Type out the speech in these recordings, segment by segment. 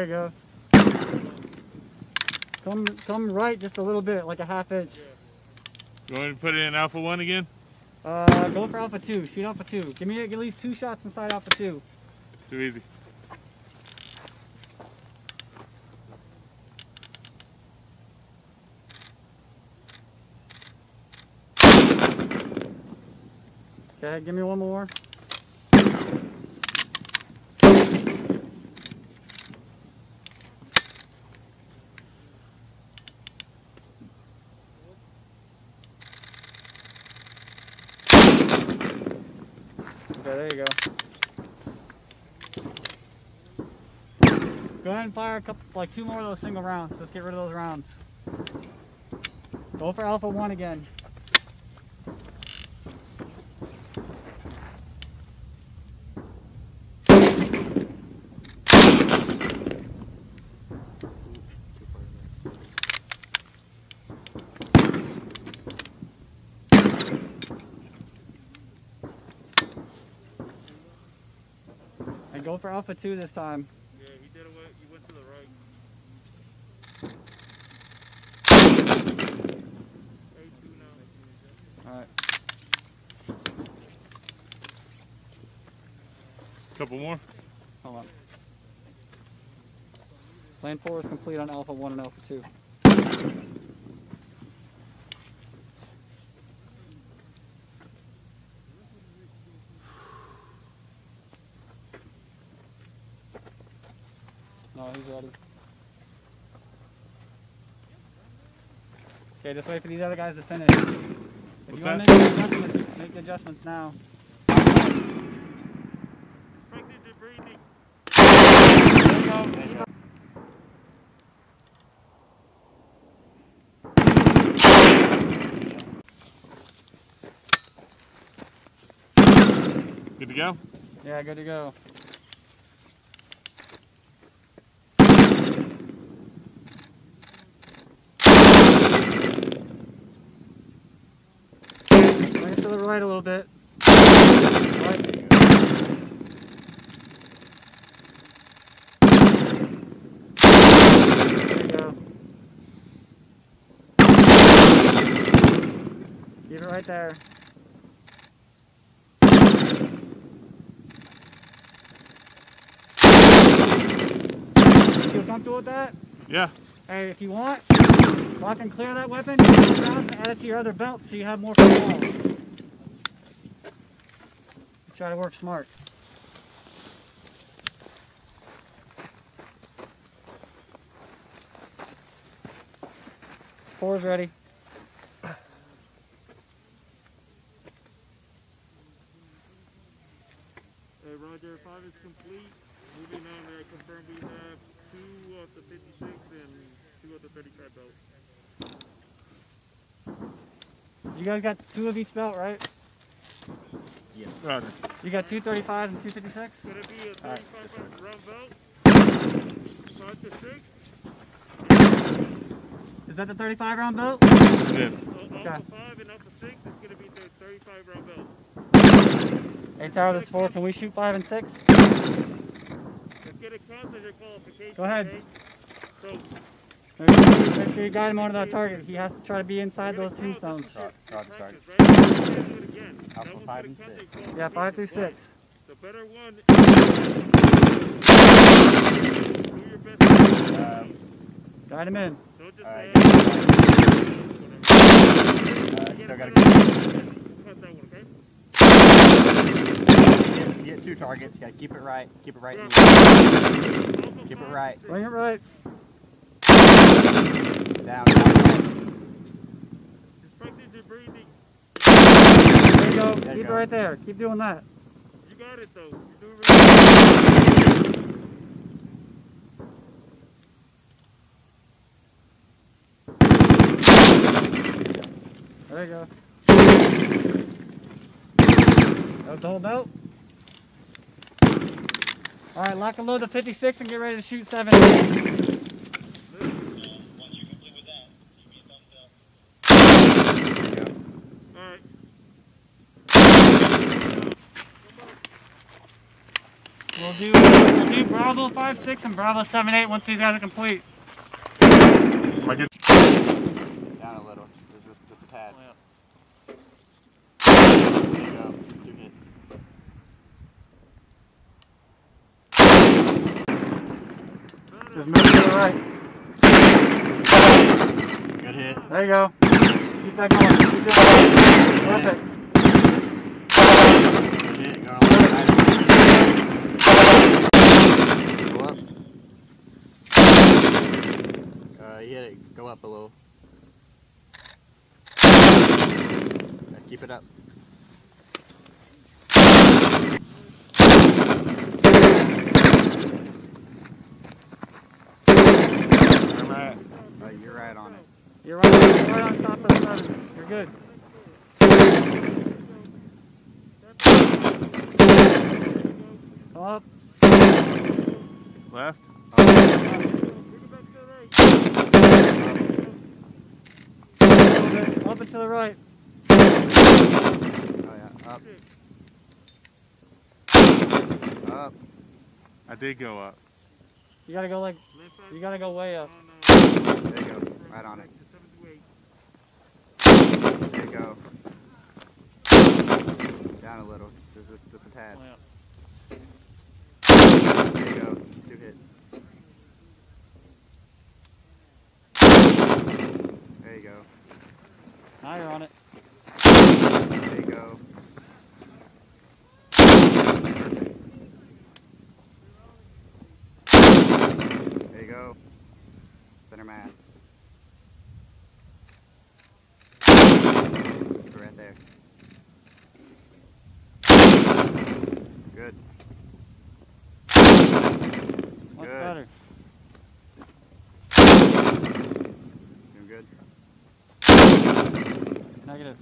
There it goes. Come right just a little bit, like a half inch. You want me to put it in alpha 1 again? Go for alpha 2. Shoot alpha 2. Give me at least 2 shots inside alpha 2. Too easy. Okay, give me one more. There you go. Go ahead and fire a couple, like 2 more of those single rounds. Let's get rid of those rounds. Go for alpha 1 again. Go for alpha 2 this time. Yeah, he did away. You went to the right. Alright. Couple more. Hold on. Plan 4 is complete on alpha 1 and alpha 2. No, he's ready. Okay, just wait for these other guys to finish. If you want to make the adjustments, make the adjustments now. Good to go? Yeah, good to go. To the right a little bit. Right. There you go. Keep it right there. Feel comfortable with that? Yeah. Hey, if you want, lock and clear that weapon, and add it to your other belt so you have more for the wall. Try to work smart. Four's ready. Roger, 5 is complete. Moving on, confirm we have 2 of the 56 and 2 of the 35 belts. You guys got 2 of each belt, right? Yeah. Roger. You got 235s and 256? Could it be a 35 round belt? 5 to 6? Is that the 35 round belt? Yes. Okay. Alpha 5 and Alpha 6 is going to be the 35 round belt. Hey Tower, this is 4. Can we shoot 5 and 6? Let's get a count of your qualification. Go ahead. Okay? So, make sure you guide him onto that target. He has to try to be inside those tombstones. Roger. Alpha 5 and 6. Yeah, 5 through 6. The better one is... Do your best. Guide him in. Alright. You still gotta cut that one, okay? You get 2 targets. You gotta keep it right. Keep it right. Keep it right. Bring it right. Down. Respected your breathing. There you go. Keep it right there. Keep doing that. You got it though. You're doing really good. There you go. That was the whole belt. Alright, lock and load the 56 and get ready to shoot 7. We'll do Bravo 5-6 and Bravo 7-8 once these guys are complete. Am I good? Down a little, just a tad. Oh, yeah. Just move to the right. Good hit. There you go. Keep that going. Keep doing it. Perfect. Good hit. Go on. Go up. You hit it. Go up a little. Keep it up. You're right on it. You're right, on top of the seven. You're good. Up. Left. Up. Up and to the right. Oh yeah, up. Up. I did go up. You gotta go like, you gotta go way up. There you go, right on it. There you go. Down a little, just a tad. There you go, two hits. There you go. Now you're on it. There you go. Perfect. There you go. Center mass. Right there. Good. Much better. Doing good. Negative.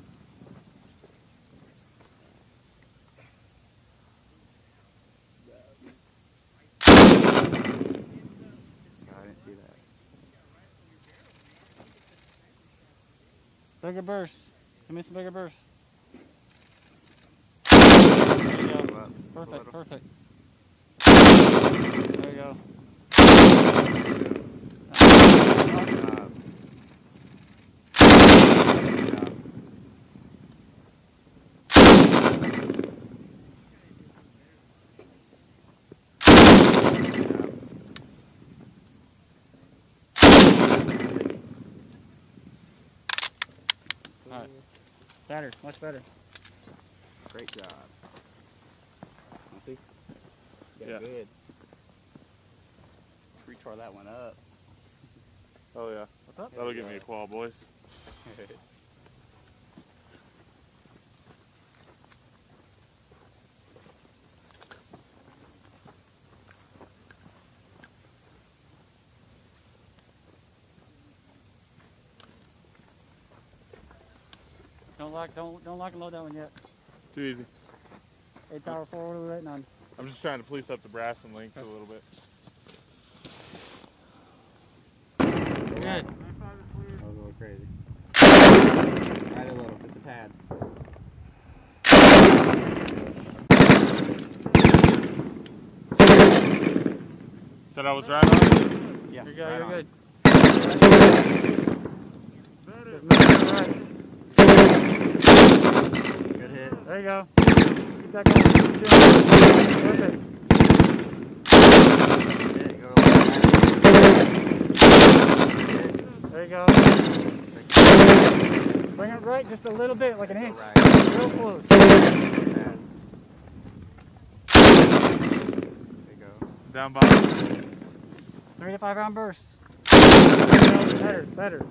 Bigger burst. Give me some bigger burst. There you go. Perfect, perfect. There you go. Good job. Good job. Alright. Better, much better. Great job. Monty? Yeah. Good. Retry that one up. Oh yeah. What's up? That'll give me a claw, boys. Don't lock and load that one yet. Too easy. 8 power forward, what are we waiting on? I'm just trying to police up the brass and links a little bit. Good. That was a little crazy. Right a little, just a tad. Said I was right on? Yeah. You're good, right you're good. Better. Good hit. There you go. Keep that going. Keep doing it. There you go. Bring it right just a little bit, like an inch. Real close. There you go. Down bottom. 3 to 5 round bursts. Better, better.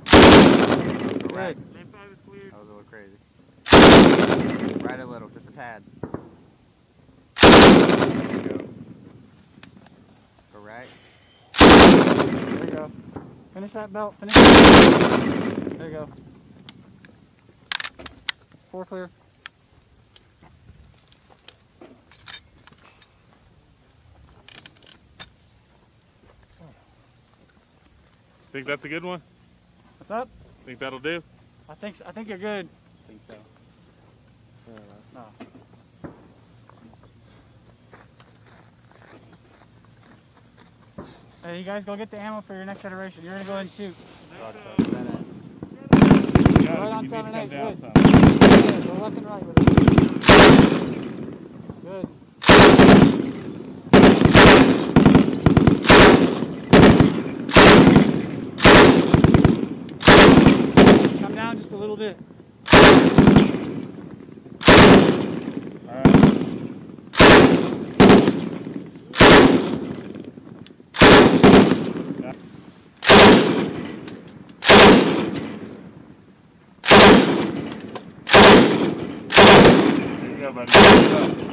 Right. That was a little crazy. Right a little, just a tad. There you go. Go right. There you go. Finish that belt, finish that belt. There you go. 4 clear. Think that's a good one? What's up? Think that'll do? I think you're good. I think so. No. Hey, you guys go get the ammo for your next iteration. You're gonna go ahead and shoot. Right on 7-8, good. Yeah, go left and right with it. Good. Come down just a little bit. But